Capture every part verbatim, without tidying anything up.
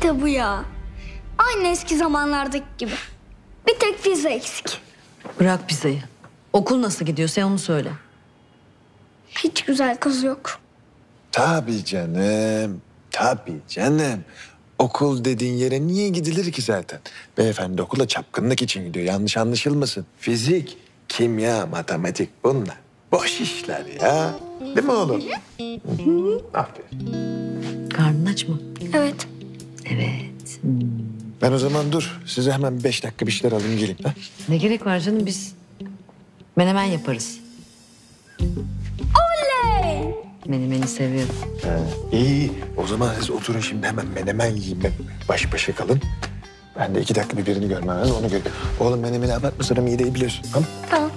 kitabı ya. Aynı eski zamanlardaki gibi. Bir tek vize eksik. Bırak vizeyi. Okul nasıl gidiyor sen onu söyle. Hiç güzel kız yok. Tabii canım. Tabii canım. Okul dediğin yere niye gidilir ki zaten? Beyefendi okula çapkınlık için gidiyor. Yanlış anlaşılmasın. Fizik, kimya, matematik bunlar. Boş işler ya. Değil mi oğlum? Aferin. Karnın aç mı? Evet. Evet. Hmm. Ben o zaman dur. Size hemen beş dakika bir şeyler alayım geleyim. Ha? Ne gerek var canım biz menemen yaparız. Oley! Menemeni seviyorum. Ha, iyi. O zaman siz oturun şimdi hemen menemen yiyin. Baş başa kalın. Ben de iki dakika bir birini görmem lazım. Onu göreyim. Oğlum menemeni abartma sonra mideyi biliyorsun. Tamam. Tamam.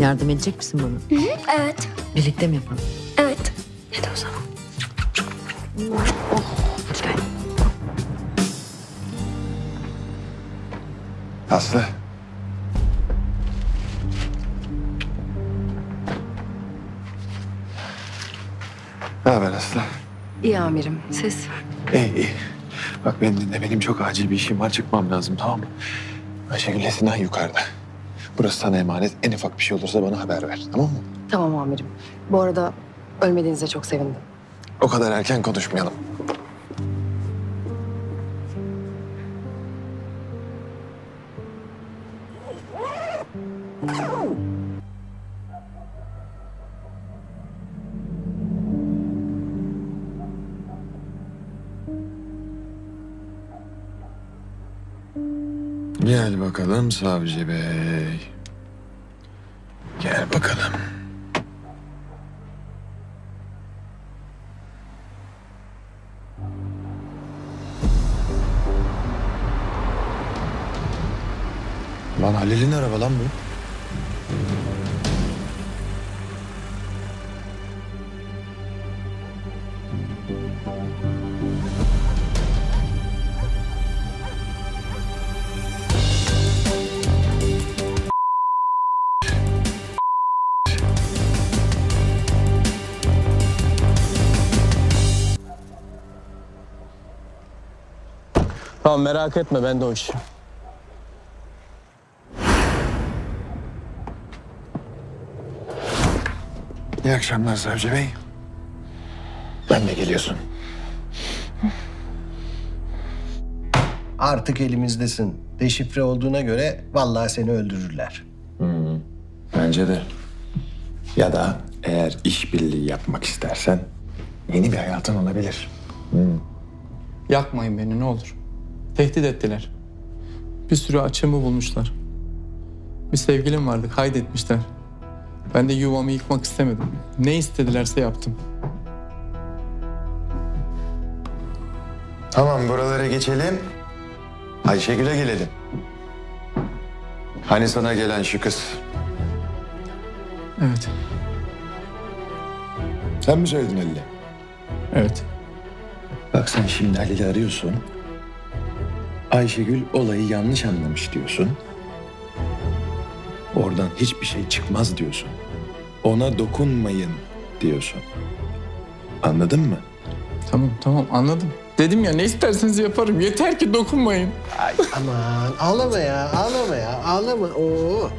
Yardım edecek misin bana? Hı hı, evet. Birlikte mi yapalım? Evet. Hadi o zaman. Oh, hadi gel. Aslı. Ne haber Aslı? İyi amirim, siz? İyi iyi. Bak benim dinle, benim çok acil bir işim var. Çıkmam lazım, tamam mı? Ayşegül'le Sinan yukarıda. Burası sana emanet. En ufak bir şey olursa bana haber ver. Tamam mı? Tamam amirim. Bu arada ölmediğinize çok sevindim. O kadar erken konuşmayalım. Gel bakalım Savcı Bey. Gel bakalım. Lan Leli'nin araba lan bu. Tamam merak etme ben de o işim. İyi akşamlar Savcı Bey. Ben de geliyorsun. Artık elimizdesin. Deşifre olduğuna göre vallahi seni öldürürler. Hmm, bence de. Ya da eğer işbirliği yapmak istersen yeni bir hayatın olabilir. Hmm. Yakmayın beni ne olur. Tehdit ettiler. Bir sürü açığımı bulmuşlar. Bir sevgilim vardı, kaydetmişler. Ben de yuvamı yıkmak istemedim. Ne istedilerse yaptım. Tamam, buralara geçelim. Ayşegül'e gelelim. Hani sana gelen şu kız? Evet. Sen mi söyledin Ali'yle? Evet. Bak sen şimdi Ali'yle arıyorsun. Ayşegül olayı yanlış anlamış diyorsun. Oradan hiçbir şey çıkmaz diyorsun. Ona dokunmayın diyorsun. Anladın mı? Tamam tamam anladım. Dedim ya ne isterseniz yaparım. Yeter ki dokunmayın. Ay aman ağlama ya ağlama ya ağlama. Oo.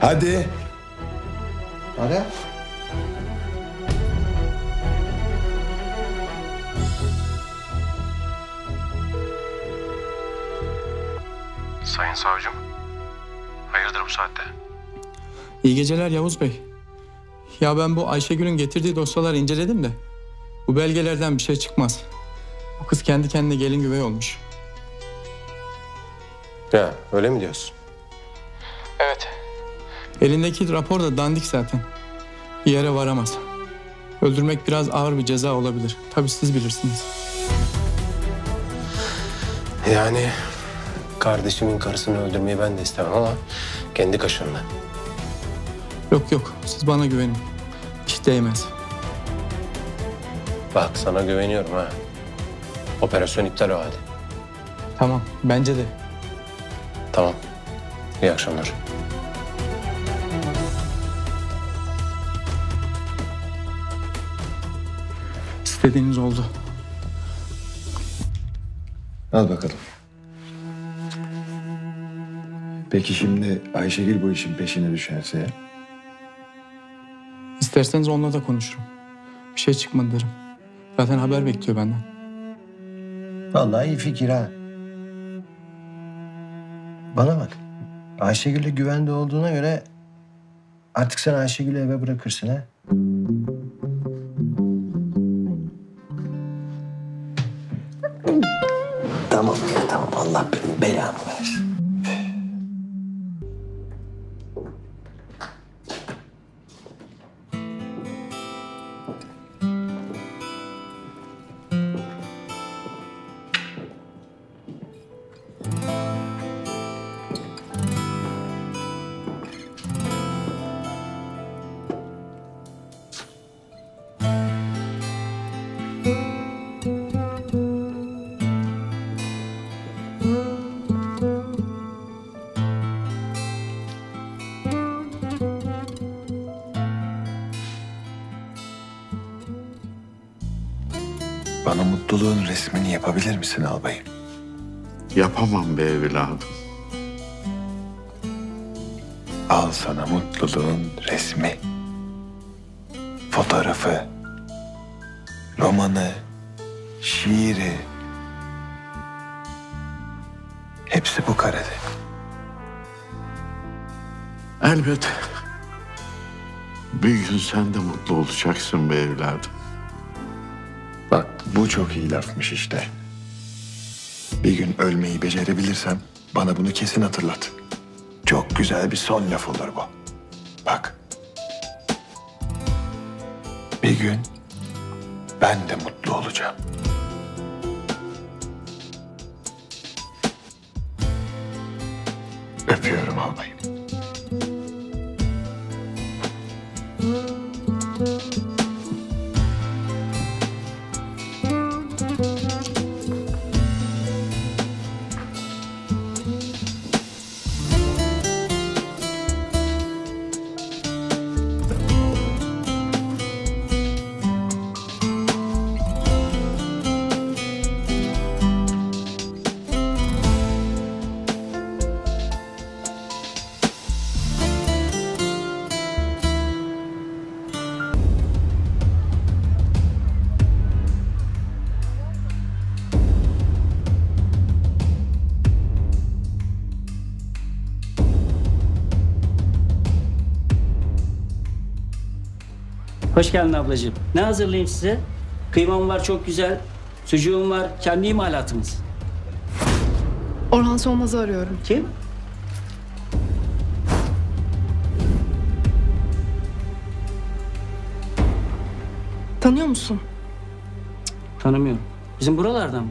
Hadi. Hadi. Sayın savcım, hayırdır bu saatte? İyi geceler Yavuz Bey. Ya ben bu Ayşegül'ün getirdiği dosyaları inceledim de bu belgelerden bir şey çıkmaz. Bu kız kendi kendine gelin güvey olmuş. Ya öyle mi diyorsun? Evet. Elindeki rapor da dandik zaten. Bir yere varamaz. Öldürmek biraz ağır bir ceza olabilir. Tabii siz bilirsiniz. Yani... Kardeşimin karısını öldürmeyi ben de istemem ama kendi kaşığımla. Yok yok, siz bana güvenin. Hiç değmez. Bak sana güveniyorum ha. Operasyon iptal o halde. Tamam, bence de. Tamam, iyi akşamlar. İstediğiniz oldu. Al bakalım. Peki şimdi Ayşegül bu işin peşine düşerse? İsterseniz onunla da konuşurum. Bir şey çıkmadı derim. Zaten haber bekliyor benden. Vallahi iyi fikir ha. Bana bak. Ayşegül'le güvende olduğuna göre artık sen Ayşegül'ü eve bırakırsın ha. Tamam ya tamam. Allah benim belamı versin. Bana mutluluğun resmini yapabilir misin albayım? Yapamam be evladım. Al sana mutluluğun resmi, fotoğrafı, romanı, şiiri. Hepsi bu karede. Elbet. Bir gün sen de mutlu olacaksın be evladım. Bak bu çok iyi lafmış işte. Bir gün ölmeyi becerebilirsem bana bunu kesin hatırlat. Çok güzel bir son laf olur bu. Bak. Bir gün ben de mutlu olacağım. Öpüyorum albayım. Hoş geldin ablacığım. Ne hazırlayayım size? Kıymam var çok güzel, sucuğum var, kendi imalatımız. Orhan Solmaz'ı arıyorum. Kim? Tanıyor musun? Cık, tanımıyorum. Bizim buralardan mı?